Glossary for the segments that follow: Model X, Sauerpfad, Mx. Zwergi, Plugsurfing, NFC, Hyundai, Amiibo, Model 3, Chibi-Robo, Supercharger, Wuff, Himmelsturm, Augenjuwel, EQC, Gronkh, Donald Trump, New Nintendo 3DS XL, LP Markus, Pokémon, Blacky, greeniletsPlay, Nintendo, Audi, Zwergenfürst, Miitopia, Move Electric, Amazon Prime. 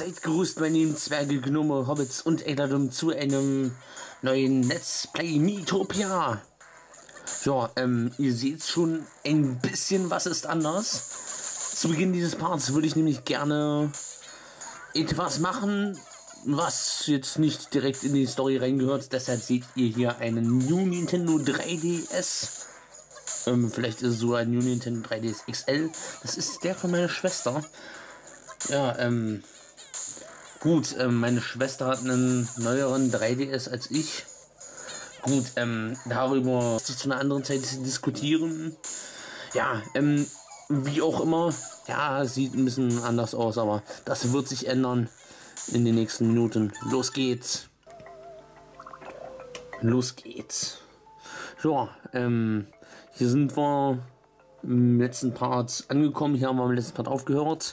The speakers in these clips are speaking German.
Seid gegrüßt, meine lieben Zwerge, Gnome, Hobbits und Eldadum zu einem neuen Let's Play Miitopia. Ja, ihr seht schon ein bisschen, was ist anders. Zu Beginn dieses Parts würde ich nämlich gerne etwas machen, was jetzt nicht direkt in die Story reingehört. Deshalb seht ihr hier einen New Nintendo 3DS. Vielleicht ist es sogar ein New Nintendo 3DS XL. Das ist der von meiner Schwester. Ja, gut, meine Schwester hat einen neueren 3DS als ich. Gut, darüber muss ich zu einer anderen Zeit diskutieren. Ja, wie auch immer. Ja, sieht ein bisschen anders aus, aber das wird sich ändern in den nächsten Minuten. Los geht's. Los geht's. Ja, hier sind wir im letzten Part angekommen. Hier haben wir im letzten Part aufgehört.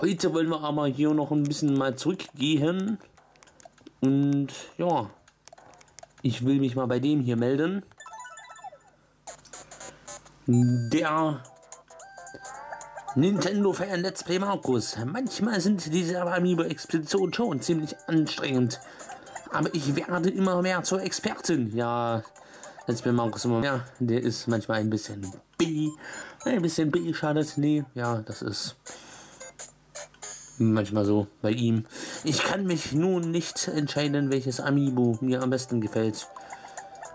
Heute wollen wir aber hier noch ein bisschen mal zurückgehen. Und ja, ich will mich mal bei dem hier melden. Der Nintendo-Fan Let's Play Markus. Manchmal sind diese Amiibo-Expeditionen schon ziemlich anstrengend. Aber ich werde immer mehr zur Expertin. Ja, Let's Play Markus immer mehr. Der ist manchmal ein bisschen B. Ein bisschen B schadet. Nee, ja, das ist manchmal so bei ihm. Ich kann mich nun nicht entscheiden, welches Amiibo mir am besten gefällt.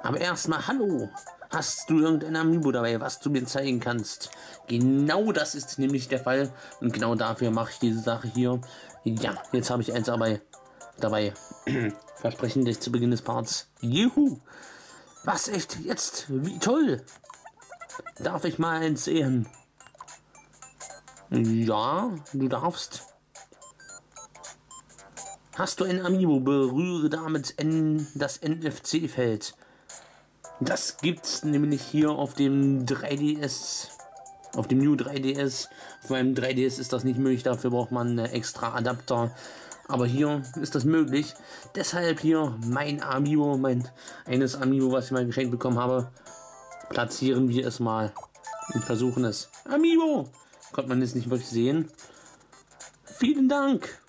Aber erstmal, hallo! Hast du irgendein Amiibo dabei, was du mir zeigen kannst? Genau das ist nämlich der Fall. Und genau dafür mache ich diese Sache hier. Ja, jetzt habe ich eins dabei. Versprechen dich zu Beginn des Parts. Juhu! Was echt jetzt? Wie toll! Darf ich mal eins sehen? Ja, du darfst. Hast du ein Amiibo, berühre damit das NFC-Feld. Das gibt's nämlich hier auf dem 3DS, auf dem New 3DS. Auf meinem 3DS ist das nicht möglich, dafür braucht man einen extra Adapter. Aber hier ist das möglich. Deshalb hier mein Amiibo, eines Amiibo, was ich mal geschenkt bekommen habe. Platzieren wir es mal und versuchen es. Amiibo! Konnte man es nicht wirklich sehen. Vielen Dank!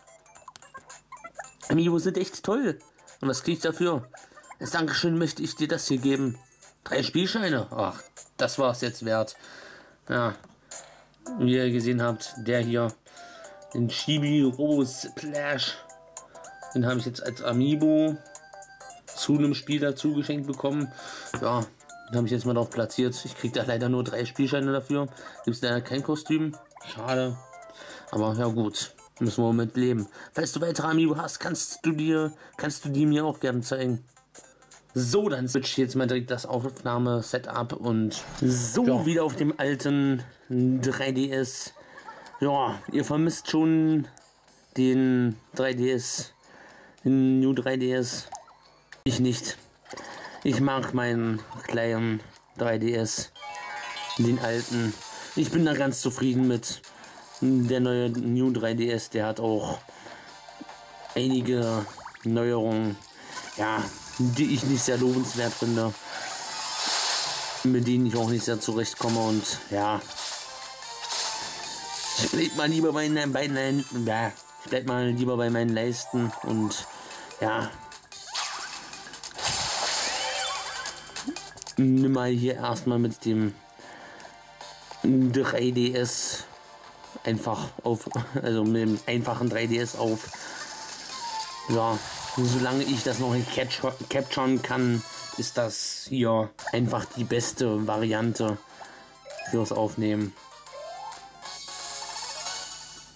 Amiibo sind echt toll. Und was kriege ich dafür? Als Dankeschön möchte ich dir das hier geben. 3 Spielscheine. Ach, das war es jetzt wert. Ja, wie ihr gesehen habt, der hier, den Chibi-Robo Splash. Den habe ich jetzt als Amiibo zu einem Spiel dazu geschenkt bekommen. Ja, den habe ich jetzt mal drauf platziert. Ich kriege da leider nur 3 Spielscheine dafür. Gibt es leider kein Kostüm. Schade. Aber ja gut. Müssen wir mit leben. Falls du weitere Amiibo hast, kannst du die mir auch gerne zeigen. So, dann switch ich jetzt mal direkt das Aufnahme-Setup und so ja. Wieder auf dem alten 3DS. Ja, ihr vermisst schon den 3DS, den New 3DS. Ich nicht. Ich mag meinen kleinen 3DS, den alten. Ich bin da ganz zufrieden mit. Der neue New 3DS, der hat auch einige Neuerungen, ja, die ich nicht sehr lobenswert finde, mit denen ich auch nicht sehr zurechtkomme und ja, ich bleib mal lieber bei meinen Leisten und ja, nimm mal hier erstmal mit dem 3DS einfach auf, also mit dem einfachen 3DS auf. Ja, solange ich das noch nicht capturen kann, ist das hier einfach die beste Variante fürs Aufnehmen.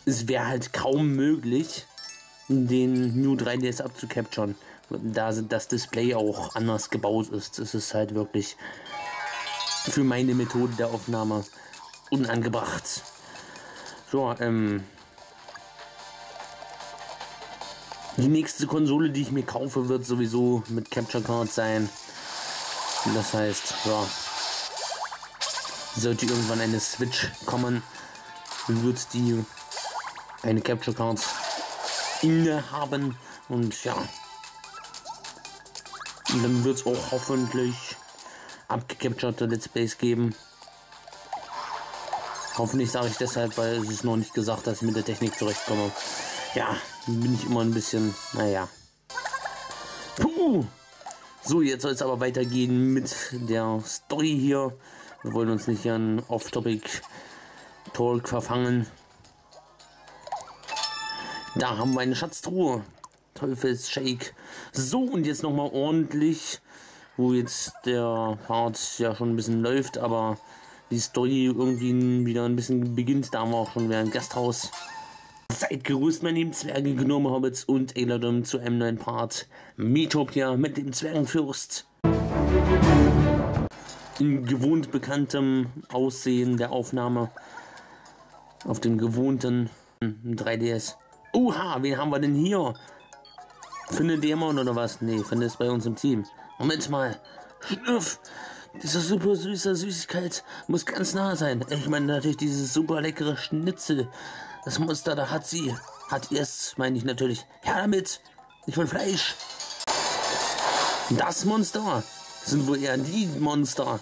Es wäre halt kaum möglich, den New 3DS abzucapturen, da das Display auch anders gebaut ist. Es ist halt wirklich für meine Methode der Aufnahme unangebracht. So, die nächste Konsole, die ich mir kaufe, wird sowieso mit Capture Card sein. Und das heißt, ja, sollte irgendwann eine Switch kommen, wird die eine Capture Card inne haben. Und ja, und dann wird es auch hoffentlich abgecapturte Let's Plays geben. Hoffentlich sage ich deshalb, weil es ist noch nicht gesagt, dass ich mit der Technik zurechtkomme. Ja, bin ich immer ein bisschen, naja. Puh! So, jetzt soll es aber weitergehen mit der Story hier. Wir wollen uns nicht an Off-Topic-Talk verfangen. Da haben wir eine Schatztruhe. Teufelsshake. So, und jetzt nochmal ordentlich, wo jetzt der Part ja schon ein bisschen läuft, aber die Story irgendwie wieder ein bisschen beginnt. Da haben wir auch schon wieder ein Gasthaus. Seid gerüstet, meine lieben Zwerge, Gnome, Hobbits und Eladum zu einem neuen Part Miitopia mit dem Zwergenfürst. In gewohnt bekanntem Aussehen der Aufnahme auf dem gewohnten 3DS. Oha, wen haben wir denn hier? Findet Dämon oder was? Nee, findet es bei uns im Team. Moment mal. Schnüff! Diese super süße Süßigkeit muss ganz nah sein. Ich meine natürlich dieses super leckere Schnitzel. Das Monster, da hat sie. Hat ihr es, meine ich natürlich. Ja, damit. Nicht von Fleisch. Das Monster sind wohl eher die Monster.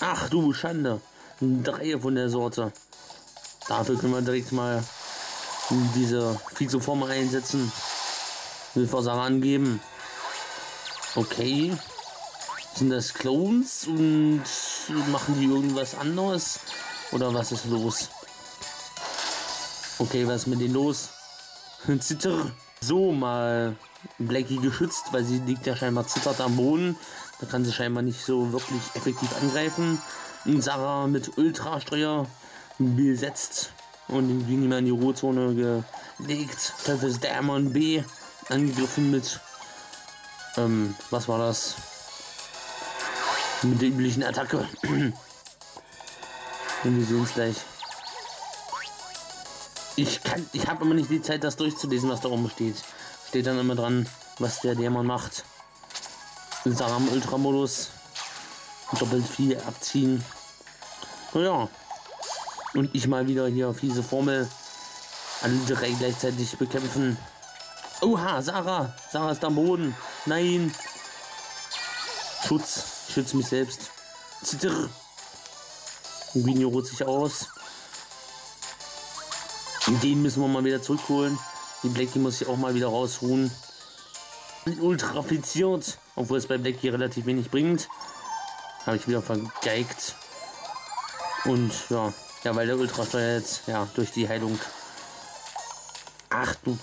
Ach du Schande. Drei von der Sorte. Dafür können wir direkt mal diese Viehzuform einsetzen. Hilfsversager angeben. Okay. Sind das Clones und machen die irgendwas anderes? Oder was ist los? Okay, was ist mit denen los? Zitter. So, mal Blacky geschützt, weil sie liegt ja scheinbar zittert am Boden. Da kann sie scheinbar nicht so wirklich effektiv angreifen. Und Sarah mit Ultrasteuer besetzt und ging immer in die Ruhezone gelegt. Teufels Dämon B angegriffen mit, was war das? Mit der üblichen Attacke. Und wir sehen es gleich. Ich habe immer nicht die Zeit, das durchzulesen, was da oben steht. Steht dann immer dran, was der Dämon macht. Sarah im Ultramodus. Doppelt viel abziehen. Naja. Und ich mal wieder hier fiese Formel. Alle drei gleichzeitig bekämpfen. Oha, Sarah! Sarah ist am Boden. Nein! Schutz. Ich schütze mich selbst. Zitter! Greenio ruht sich aus. Den müssen wir mal wieder zurückholen. Die Blacky muss ich auch mal wieder rausruhen. Ultrafiziert. Obwohl es bei Blacky relativ wenig bringt. Habe ich wieder vergeigt. Und ja. Ja, weil der Ultrasteuer jetzt, ja, durch die Heilung. Ach du.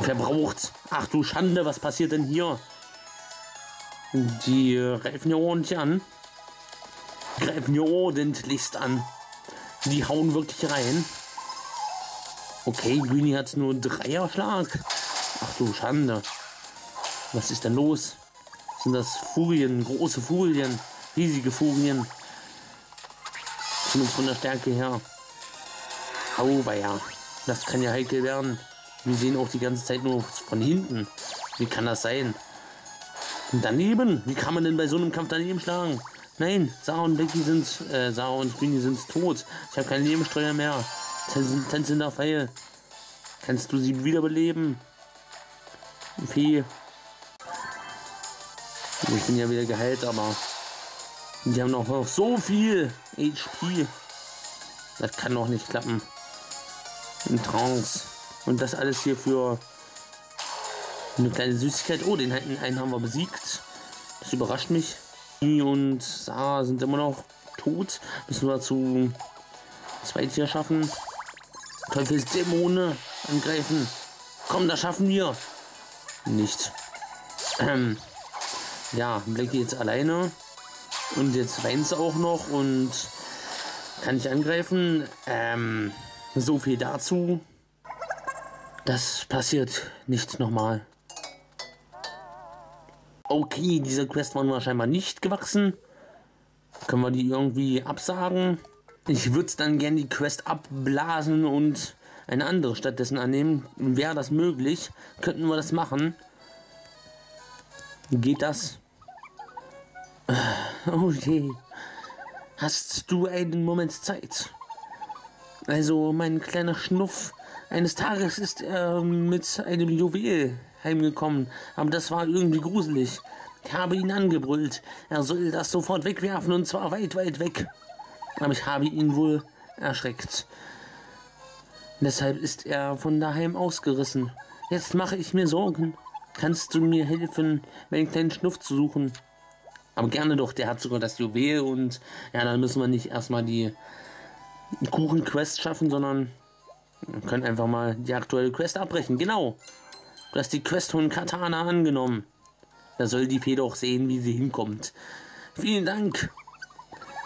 Verbraucht. Ach du Schande, was passiert denn hier? Die greifen hier ordentlich an. Greifen hier ordentlichst an. Die hauen wirklich rein. Okay, Greenie hat nur 3er-Schlag. Ach du Schande. Was ist denn los? Sind das Furien? Große Furien? Riesige Furien? Zumindest von der Stärke her. Auweia. Das kann ja heikel werden. Wir sehen auch die ganze Zeit nur von hinten. Wie kann das sein? Und daneben? Wie kann man denn bei so einem Kampf daneben schlagen? Nein, Sarah und Blacky sind, Sarah und Greenie sind tot. Ich habe keine Lebenssteuer mehr. Tänzelnder Pfeil. Kannst du sie wiederbeleben? Fee. Ich bin ja wieder geheilt, aber die haben noch so viel HP. Das kann doch nicht klappen. In Trance. Und das alles hier für eine kleine Süßigkeit. Oh, den einen haben wir besiegt. Das überrascht mich. Die und Sarah sind immer noch tot. Müssen wir zu zweit hier schaffen. Teufelsdämonen angreifen. Komm, das schaffen wir. Nicht. Ja, Blacky jetzt alleine. Und jetzt weint sie auch noch und kann nicht angreifen. So viel dazu. Das passiert nicht nochmal. Okay, diese Quest waren wir scheinbar nicht gewachsen. Können wir die irgendwie absagen? Ich würde dann gerne die Quest abblasen und eine andere stattdessen annehmen. Wäre das möglich? Könnten wir das machen? Geht das? Okay. Hast du einen Moment Zeit? Also, mein kleiner Schnuff. Eines Tages ist er mit einem Juwel heimgekommen, aber das war irgendwie gruselig. Ich habe ihn angebrüllt. Er soll das sofort wegwerfen und zwar weit, weit weg. aber ich habe ihn wohl erschreckt. Deshalb ist er von daheim ausgerissen. Jetzt mache ich mir Sorgen. Kannst du mir helfen, meinen kleinen Schnuff zu suchen? Aber gerne doch, der hat sogar das Juwel und ja, dann müssen wir nicht erstmal die Kuchen-Quest schaffen, sondern wir können einfach mal die aktuelle Quest abbrechen. Genau, du hast die Quest von Katana angenommen. Da soll die Fee doch sehen, wie sie hinkommt. Vielen Dank.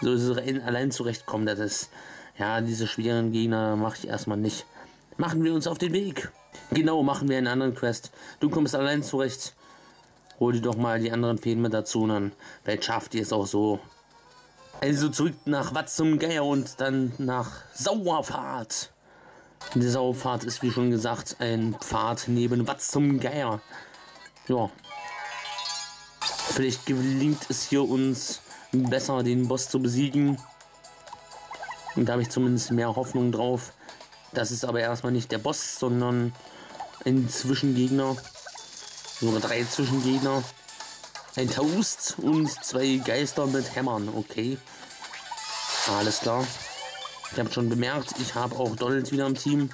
So ist es allein zurechtkommen, das ist... Ja, diese schweren Gegner mache ich erstmal nicht. Machen wir uns auf den Weg. Genau, machen wir einen anderen Quest. Du kommst allein zurecht. Hol dir doch mal die anderen Feen mit dazu, dann vielleicht schafft ihr es auch so. Also zurück nach Wat zum Geier und dann nach Sauerpfad. Die Sauerpfad ist, wie schon gesagt, ein Pfad neben Wat zum Geier. Ja. Vielleicht gelingt es hier uns besser, den Boss zu besiegen. Und da habe ich zumindest mehr Hoffnung drauf. Das ist aber erstmal nicht der Boss, sondern ein Zwischengegner. Sogar drei Zwischengegner. Ein Taust und zwei Geister mit Hämmern. Okay. Alles klar. Ich habe schon bemerkt, ich habe auch Donald wieder im Team.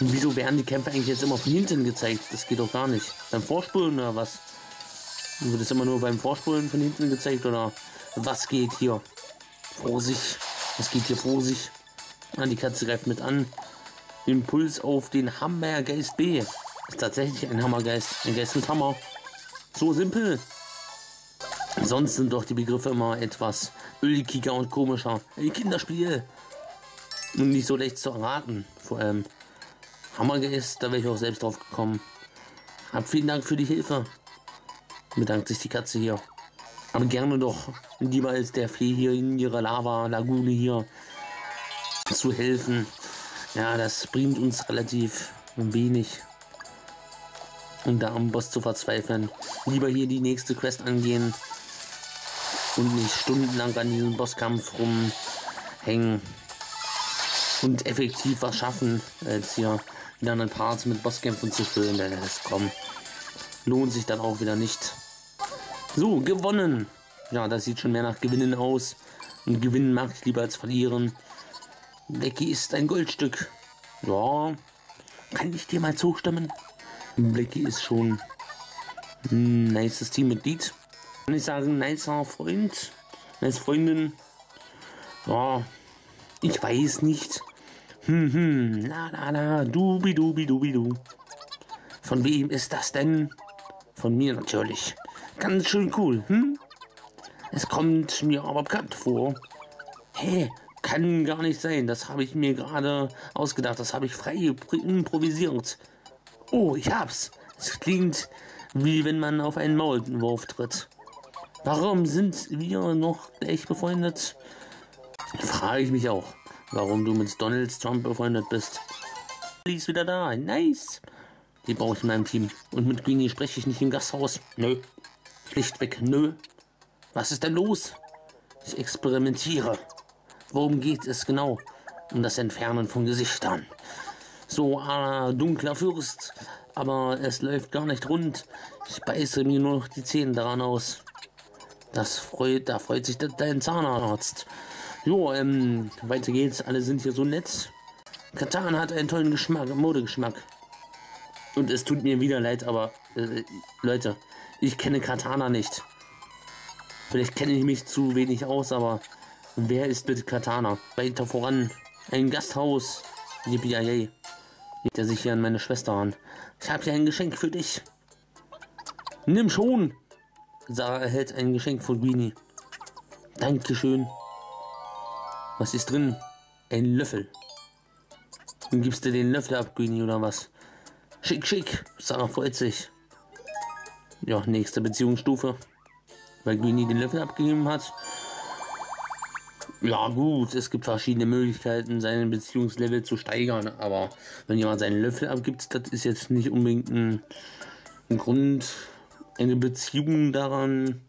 Und wieso werden die Kämpfe eigentlich jetzt immer von hinten gezeigt? Das geht doch gar nicht. Beim Vorspulen oder was? Wird es immer nur beim Vorspulen von hinten gezeigt oder was geht hier? Vorsicht, es geht hier Vorsicht. Ah, die Katze greift mit an. Impuls auf den Hammergeist B. Ist tatsächlich ein Hammergeist, ein Geist mit Hammer. So simpel. Sonst sind doch die Begriffe immer etwas ölkiger und komischer. Ein Kinderspiel. Und nicht so leicht zu erraten. Vor allem Hammergeist, da wäre ich auch selbst drauf gekommen. Hab vielen Dank für die Hilfe. Bedankt sich die Katze hier. Aber gerne doch, lieber als der Fee hier in ihrer Lava-Lagune hier zu helfen. Ja, das bringt uns relativ wenig. Und da am Boss zu verzweifeln. Lieber hier die nächste Quest angehen und nicht stundenlang an diesem Bosskampf rumhängen und effektiv was schaffen, als hier wieder einen Part mit Bosskämpfen zu füllen. Denn das kommt, lohnt sich dann auch wieder nicht. So, gewonnen. Ja, das sieht schon mehr nach Gewinnen aus. Und gewinnen mag ich lieber als verlieren. Blacky ist ein Goldstück. Ja, kann ich dir mal zustimmen? Blacky ist schon ein nices Teammitglied. Kann ich sagen, nicer Freund, nice Freundin. Ja, ich weiß nicht. La la la, dubi-dubi-dubi-du. Von wem ist das denn? Von mir natürlich. Ganz schön cool, hm? Es kommt mir aber bekannt vor. Hä? Kann gar nicht sein. Das habe ich mir gerade ausgedacht. Das habe ich frei improvisiert. Oh, ich hab's. Es klingt, wie wenn man auf einen Maulwurf tritt. Warum sind wir noch echt befreundet? Frage ich mich auch. Warum du mit Donald Trump befreundet bist. Die ist wieder da. Nice. Die brauche ich in meinem Team. Und mit Greenie spreche ich nicht im Gasthaus. Nö. Schlichtweg, nö. Was ist denn los? Ich experimentiere. Worum geht es genau? Um das Entfernen von Gesichtern. So, dunkler Fürst. Aber es läuft gar nicht rund. Ich beiße mir nur noch die Zähne daran aus. Da freut sich dein Zahnarzt. Jo, weiter geht's. Alle sind hier so nett. Katan hat einen tollen Geschmack, Modegeschmack. Und es tut mir wieder leid, aber Leute, ich kenne Katana nicht. Vielleicht kenne ich mich zu wenig aus, aber wer ist bitte Katana? Weiter voran. Ein Gasthaus. Yippie-yay. Geht er sich hier an meine Schwester an. Ich habe hier ein Geschenk für dich. Nimm schon. Sarah erhält ein Geschenk von Greenie. Dankeschön. Was ist drin? Ein Löffel. Und gibst du den Löffel ab, Greenie, oder was? Schick, schick. Sarah freut sich. Ja, nächste Beziehungsstufe. Weil Greenie den Löffel abgegeben hat. Ja gut, es gibt verschiedene Möglichkeiten, seinen Beziehungslevel zu steigern. Aber wenn jemand seinen Löffel abgibt, das ist jetzt nicht unbedingt ein Grund, eine Beziehung daran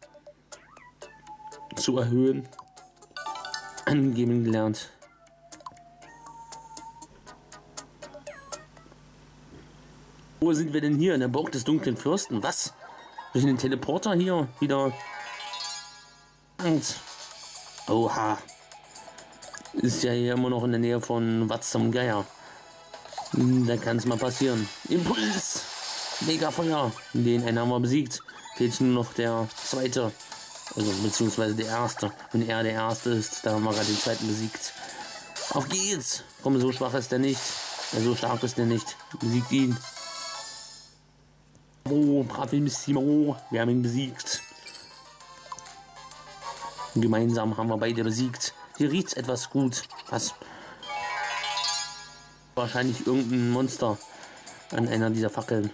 zu erhöhen. Angeben gelernt. Wo sind wir denn hier? In der Burg des dunklen Fürsten? Was? Durch den Teleporter hier wieder. Angst. Oha. Ist ja hier immer noch in der Nähe von Watz zum Geier. Da kann es mal passieren. Impuls! Mega Feuer! Den einen haben wir besiegt. Fehlt nur noch der zweite. Also beziehungsweise der erste. Wenn er der erste ist, da haben wir gerade den zweiten besiegt. Auf geht's! Komm, so schwach ist er nicht. So stark ist er nicht. Besiegt ihn. Oh, bravissimo. Wir haben ihn besiegt. Gemeinsam haben wir beide besiegt. Hier riecht's etwas gut. Was? Wahrscheinlich irgendein Monster an einer dieser Fackeln.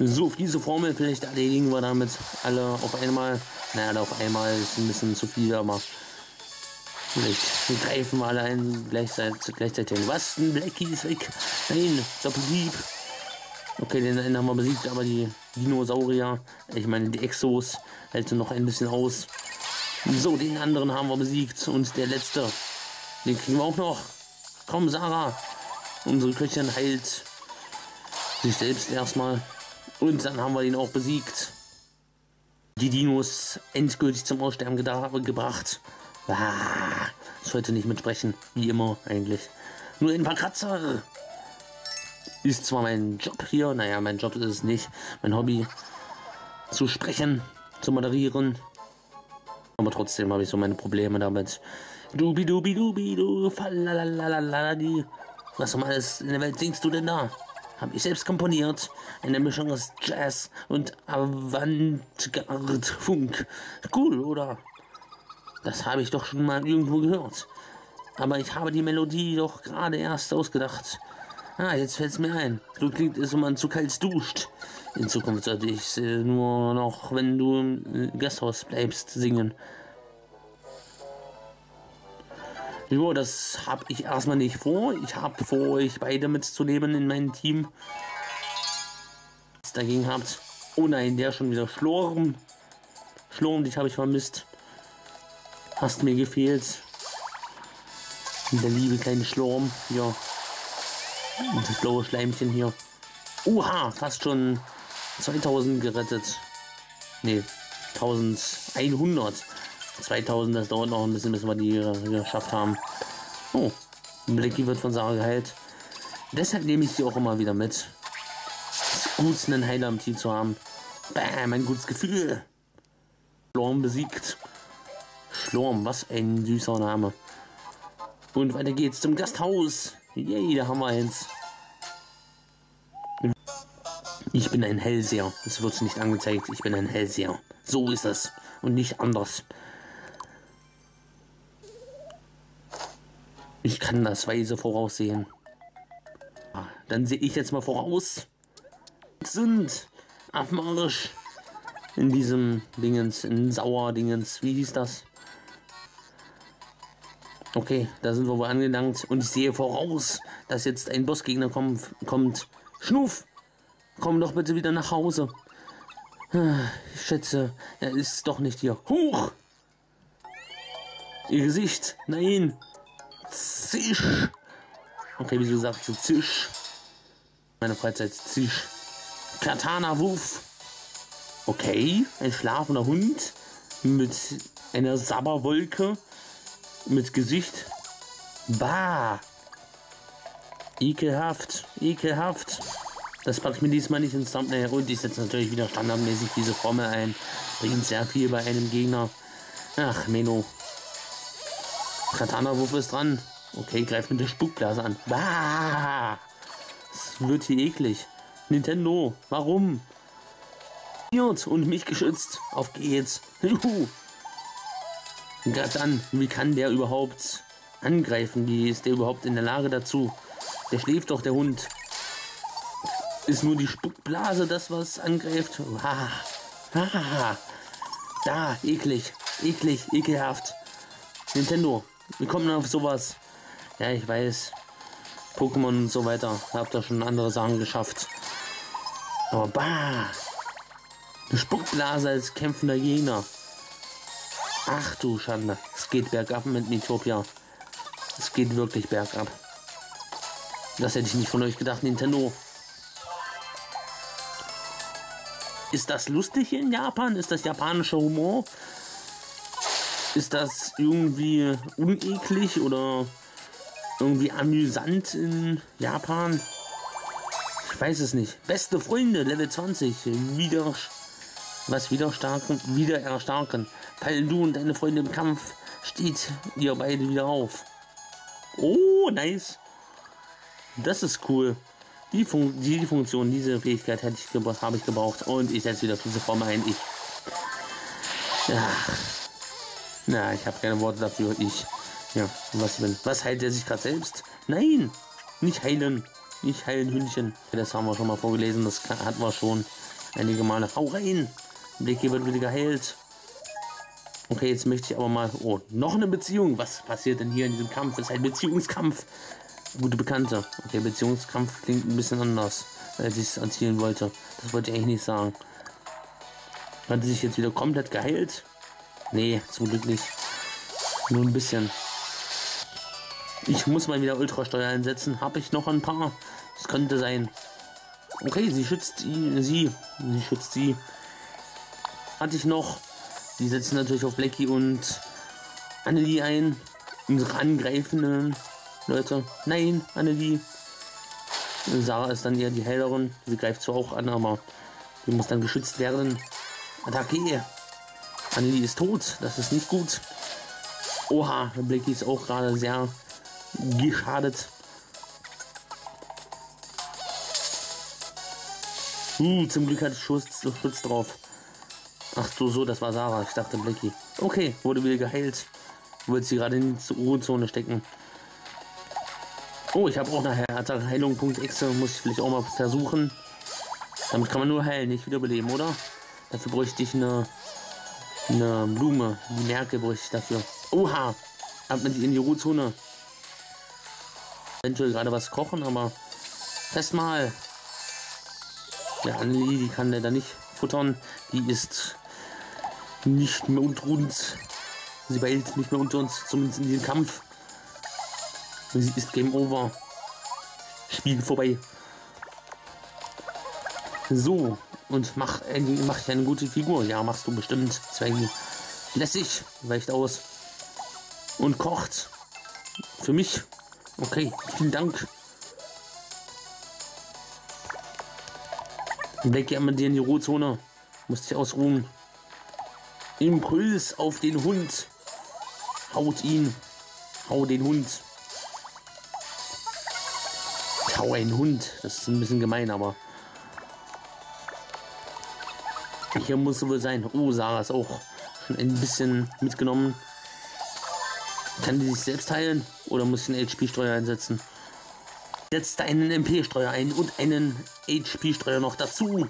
So, auf diese Formel vielleicht erledigen wir damit alle auf einmal. Naja, auf einmal ist ein bisschen zu viel, aber vielleicht greifen wir alle ein gleichzeitig. Was? Ein Blacky ist weg. Nein, Doppeldieb. Okay, den einen haben wir besiegt, aber die Dinosaurier, ich meine die Exos, halten noch ein bisschen aus. So, den anderen haben wir besiegt und der letzte, den kriegen wir auch noch. Komm, Sarah, unsere Köchin heilt sich selbst erstmal und dann haben wir ihn auch besiegt. Die Dinos endgültig zum Aussterben gebracht. Ah, ich wollte nicht mitsprechen, wie immer eigentlich. Nur ein paar Kratzer. Ist zwar mein Job hier, naja, mein Job ist es nicht, mein Hobby zu sprechen, zu moderieren, aber trotzdem habe ich so meine Probleme damit. Dubi-dubi-dubi-du, falalalalalaladi, was um alles in der Welt singst du denn da? Habe ich selbst komponiert, eine Mischung aus Jazz und Avantgarde-Funk. Cool, oder? Das habe ich doch schon mal irgendwo gehört, aber ich habe die Melodie doch gerade erst ausgedacht. Ah, jetzt fällt es mir ein. So klingt es, wenn man zu kalt duscht. In Zukunft sollte ich nur noch, wenn du im Gasthaus bleibst, singen. Jo, das habe ich erstmal nicht vor. Ich habe vor, euch beide mitzunehmen in meinem Team. Was dagegen habt. Oh nein, der schon wieder Schlurm. Schlurm, dich habe ich vermisst. Hast mir gefehlt. Der liebe kleine Schlurm. Ja. Und das blaue Schleimchen hier. Oha, fast schon 2000 gerettet. Ne, 1100. 2000, das dauert noch ein bisschen, bis wir die geschafft haben. Oh, Blacky wird von Sarah geheilt. Deshalb nehme ich sie auch immer wieder mit. Es ist gut, einen Heiler im Team zu haben. Bam, ein gutes Gefühl. Schlorm besiegt. Schlorm, was ein süßer Name. Und weiter geht's zum Gasthaus. Yay, da haben wir eins. Ich bin ein Hellseher. Es wird nicht angezeigt. Ich bin ein Hellseher. So ist es. Und nicht anders. Ich kann das weise voraussehen. Dann sehe ich jetzt mal voraus. Sind Abmarsch. In diesem Dingens, in Sauerdingens. Wie hieß das? Okay, da sind wir wohl angelangt und ich sehe voraus, dass jetzt ein Bossgegner kommt. Schnuff, komm doch bitte wieder nach Hause. Ich schätze, er ist doch nicht hier. Hoch! Ihr Gesicht, nein. Zisch. Okay, wieso sagt sie Zisch? Meine Freizeit Zisch. Katana-Wurf. Okay, ein schlafender Hund mit einer Sabberwolke. Mit Gesicht. Bah. Ekelhaft. Ekelhaft. Das packe ich mir diesmal nicht ins Thumbnail. Und ich setze natürlich wieder standardmäßig diese Formel ein. Bringt sehr viel bei einem Gegner. Ach, Menno. Katana-Wurf ist dran. Okay, greift mit der Spuckblase an. Bah. Es wird hier eklig. Nintendo, warum? Und mich geschützt. Auf geht's. Juhu. Gerade an, wie kann der überhaupt angreifen? Wie ist der überhaupt in der Lage dazu? Der schläft doch, der Hund. Ist nur die Spuckblase das, was angreift? Ha, ha, da, eklig, eklig, ekelhaft. Nintendo, wir kommen auf sowas. Ja, ich weiß. Pokémon und so weiter. Da habt ihr schon andere Sachen geschafft. Aber bah. Eine Spuckblase als kämpfender Gegner. Ach du Schande, es geht bergab mit Miitopia. Es geht wirklich bergab. Das hätte ich nicht von euch gedacht, Nintendo. Ist das lustig in Japan? Ist das japanischer Humor? Ist das irgendwie uneklig oder irgendwie amüsant in Japan? Ich weiß es nicht. Beste Freunde, Level 20. Wieder erstarken. Fallen du und deine Freunde im Kampf, steht ihr beide wieder auf. Oh, nice. Das ist cool. Diese Fähigkeit habe ich gebraucht. Und ich setze wieder diese Form ein. Ich habe keine Worte dafür. Was heilt er sich gerade selbst? Nein, nicht heilen. Nicht heilen, Hündchen. Das haben wir schon mal vorgelesen. Das hatten wir schon einige Male. Hau rein. Blacky wird wieder geheilt. Okay, jetzt möchte ich aber mal... Oh, noch eine Beziehung. Was passiert denn hier in diesem Kampf? Das ist ein Beziehungskampf. Gute Bekannte. Okay, Beziehungskampf klingt ein bisschen anders, als ich es erzählen wollte. Das wollte ich eigentlich nicht sagen. Hat sie sich jetzt wieder komplett geheilt? Nee, zum Glück nicht. Nur ein bisschen. Ich muss mal wieder Ultrasteuer einsetzen. Habe ich noch ein paar? Das könnte sein. Okay, sie schützt ihn, sie. Hatte ich noch. Die setzen natürlich auf Blacky und Annelie ein. Unsere angreifenden Leute. Nein, Annelie. Sarah ist dann eher die Heilerin. Sie greift zwar auch an, aber die muss dann geschützt werden. Attacke. Annelie ist tot. Das ist nicht gut. Oha, Blacky ist auch gerade sehr geschadet. Zum Glück hat Schutz drauf. Ach du so, das war Sarah. Ich dachte Blacky. Okay, wurde wieder geheilt. Wollte sie gerade in die Ruhezone stecken. Oh, ich habe auch nachher Heilung.exe, muss ich vielleicht auch mal versuchen. Damit kann man nur heilen, nicht wiederbeleben, oder? Dafür bräuchte ich eine Blume. Die Nerke bräuchte ich dafür. Oha! Ab mit in die Ruhezone. Eventuell gerade was kochen, aber festmal. Der Annelie, die kann der da nicht futtern. Die ist nicht mehr unter uns. Sie weilt nicht mehr unter uns, zumindest in diesem Kampf. Sie ist Game Over. Spiel vorbei. So, und mach ich eine gute Figur. Ja, machst du bestimmt. Zwergi. Lässig, weicht aus. Und kocht. Für mich. Okay, vielen Dank. Blacky einmal in die Ruhezone. Musst dich ausruhen. Impuls auf den Hund. Haut ihn. Hau den Hund. Oh, ein Hund. Das ist ein bisschen gemein, aber... Hier muss es wohl sein. Oh, Sarah ist auch schon ein bisschen mitgenommen. Kann die sich selbst heilen? Oder muss ich einen HP-Streuer einsetzen? Setzt einen MP-Streuer ein und einen HP-Streuer noch dazu.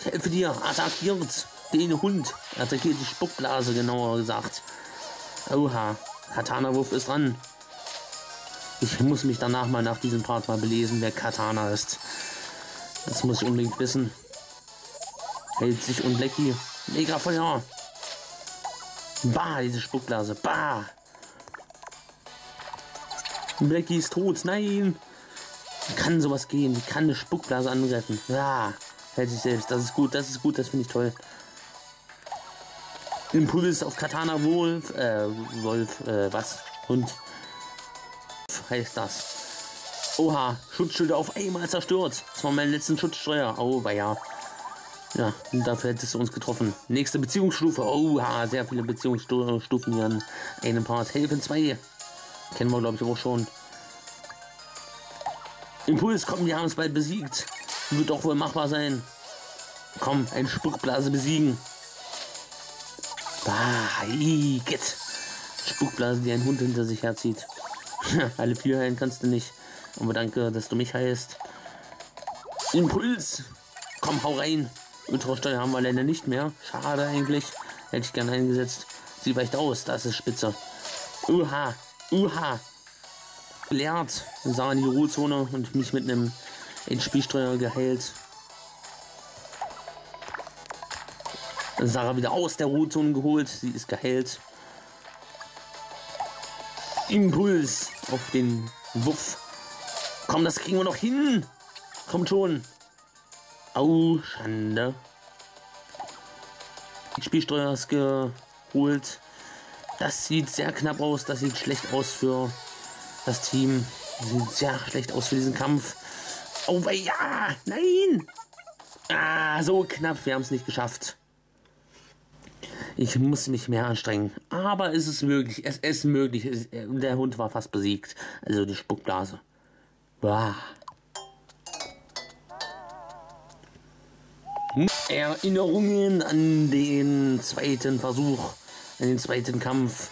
Ich helfe dir. Attackiert den Hund. Attackiert die Spuckblase, genauer gesagt. Oha. Katana-Wurf ist dran. Ich muss mich danach mal nach diesem Part mal belesen, wer Katana ist. Das muss ich unbedingt wissen. Hält sich um Blacky. Mega Feuer. Bah, diese Spuckblase. Bah. Blacky ist tot. Nein. Kann sowas gehen. Die kann eine Spuckblase angreifen. Ja. Hält sich selbst. Das ist gut. Das ist gut. Das finde ich toll. Impuls auf Katana Wolf. Was? Hund. Heißt das. Oha, Schutzschilder auf einmal zerstört. Das war mein letzten Schutzsteuer. Oh, weia. Ja, dafür hättest du uns getroffen. Nächste Beziehungsstufe. Oha, sehr viele Beziehungsstufen hier an einem Part. Hilfe 2. Kennen wir, glaube ich, auch schon. Impuls, komm, wir haben es bald besiegt. Wird doch wohl machbar sein. Komm, ein Spuckblase besiegen. Bah, geht. Spuckblase, die ein Hund hinter sich herzieht. Alle vier heilen kannst du nicht. Aber danke, dass du mich heilst. Impuls! Komm, hau rein! Ultrasteuer haben wir leider nicht mehr. Schade eigentlich. Hätte ich gerne eingesetzt. Sie weicht aus. Das ist spitze. Uha! Uha! Leert. Sah in die Ruhezone und mich mit einem HP-Steuer geheilt. Sarah wieder aus der Ruhezone geholt. Sie ist geheilt. Impuls auf den Wuff. Komm, das kriegen wir noch hin. Kommt schon. Au, Schande. Die Spielsteuer ist geholt. Das sieht sehr knapp aus. Das sieht schlecht aus für das Team. Das sieht sehr schlecht aus für diesen Kampf. Oh, ja! Nein! Ah, so knapp. Wir haben es nicht geschafft. Ich muss mich mehr anstrengen. Aber es ist möglich. Es ist möglich. Der Hund war fast besiegt. Also die Spuckblase. Wow. Erinnerungen an den zweiten Versuch, an den zweiten Kampf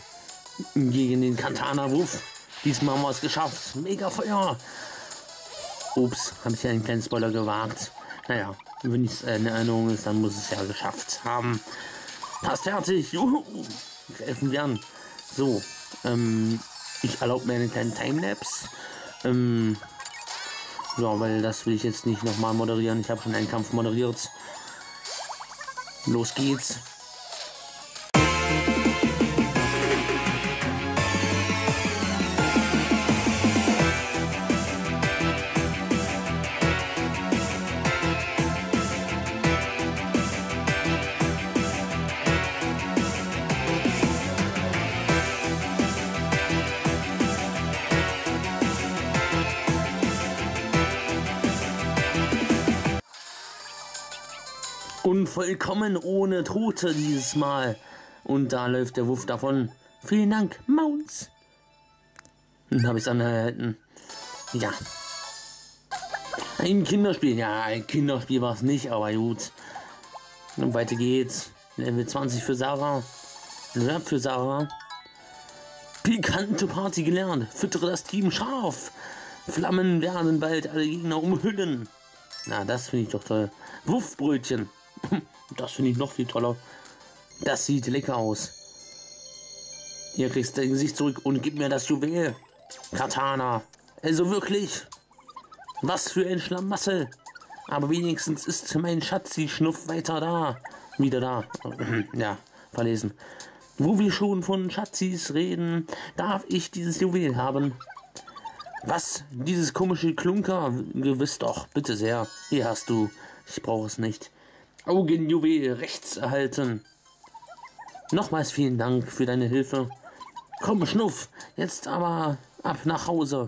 gegen den Katana-Wurf. Diesmal haben wir es geschafft. Mega Feuer. Ups, habe ich ja einen kleinen Spoiler gewagt. Naja, wenn es eine Erinnerung ist, dann muss es ja geschafft haben. Passt fertig. Juhu. Greifen wir an. So, ich erlaube mir einen kleinen Timelapse. Ja, weil das will ich jetzt nicht nochmal moderieren. Ich habe schon einen Kampf moderiert. Los geht's. Vollkommen ohne Tote dieses Mal. Und da läuft der Wuff davon. Vielen Dank, Mounts. Dann habe ich es angehalten. Ja. Ein Kinderspiel. Ja, ein Kinderspiel war es nicht, aber gut. Und weiter geht's. Level 20 für Sarah. Rap für Sarah. Pikante Party gelernt. Füttere das Team scharf. Flammen werden bald alle Gegner umhüllen. Na, das finde ich doch toll. Wuffbrötchen. Das finde ich noch viel toller. Das sieht lecker aus. Hier kriegst du dein Gesicht zurück und gib mir das Juwel. Katana. Also wirklich. Was für ein Schlamassel. Aber wenigstens ist mein Schatzi-Schnuff weiter da. Wieder da. Ja, verlesen. Wo wir schon von Schatzis reden, darf ich dieses Juwel haben. Was? Dieses komische Klunker? Gewiss doch. Bitte sehr. Hier hast du. Ich brauche es nicht. Augenjuwel rechts erhalten. Nochmals vielen Dank für deine Hilfe. Komm, Schnuff, jetzt aber ab nach Hause.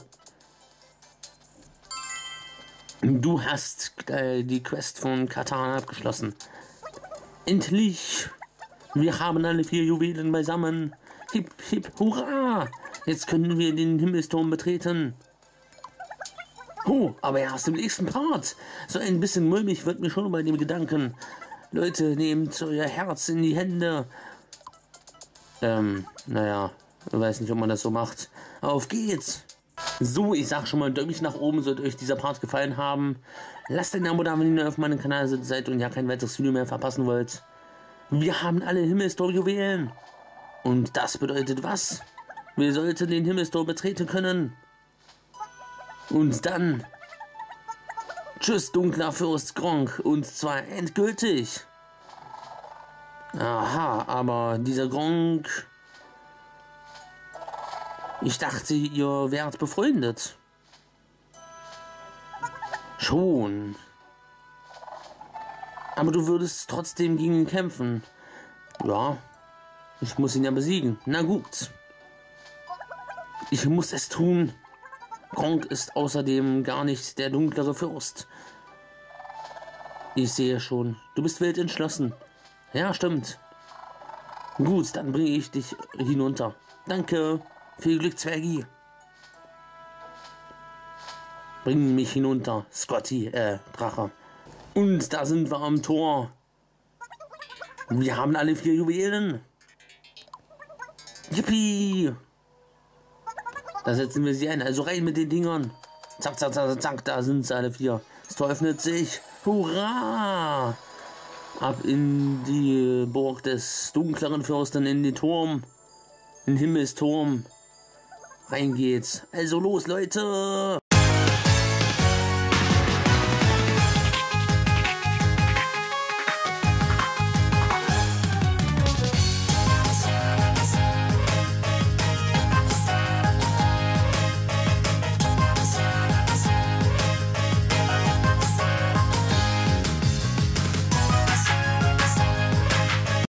Du hast die Quest von Katana abgeschlossen. Endlich! Wir haben alle 4 Juwelen beisammen. Hip, hip, hurra! Jetzt können wir den Himmelsturm betreten. Oh, aber erst im nächsten Part. So ein bisschen mulmig wird mir schon bei dem Gedanken. Leute, nehmt euer Herz in die Hände. Naja, ich weiß nicht, ob man das so macht. Auf geht's. So, ich sag schon mal, Däumchen nach oben, sollte euch dieser Part gefallen haben. Lasst ein Abo da, wenn ihr auf meinem Kanal seid und ja kein weiteres Video mehr verpassen wollt. Wir haben alle Himmelstor-Juwelen. Und das bedeutet was? Wir sollten den Himmelstor betreten können. Und dann, tschüss dunkler Fürst Gronkh, und zwar endgültig. Aha, aber dieser Gronkh, ich dachte, ihr wärt befreundet. Schon. Aber du würdest trotzdem gegen ihn kämpfen. Ja, ich muss ihn ja besiegen. Na gut. Ich muss es tun. Gronkh ist außerdem gar nicht der dunklere Fürst. Ich sehe schon, du bist wild entschlossen. Ja, stimmt. Gut, dann bringe ich dich hinunter. Danke, viel Glück, Zwergi. Bring mich hinunter, Scotty, Drache. Und da sind wir am Tor. Wir haben alle 4 Juwelen. Yippie! Da setzen wir sie ein. Also rein mit den Dingern. Zack, zack, zack, zack. Da sind sie alle 4. Das Tor öffnet sich. Hurra! Ab in die Burg des dunkleren Fürsten, in den Turm. In den Himmelsturm. Rein geht's. Also los, Leute!